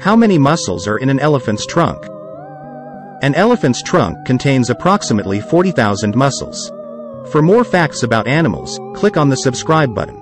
How many muscles are in an elephant's trunk? An elephant's trunk contains approximately 40,000 muscles. For more facts about animals, click on the subscribe button.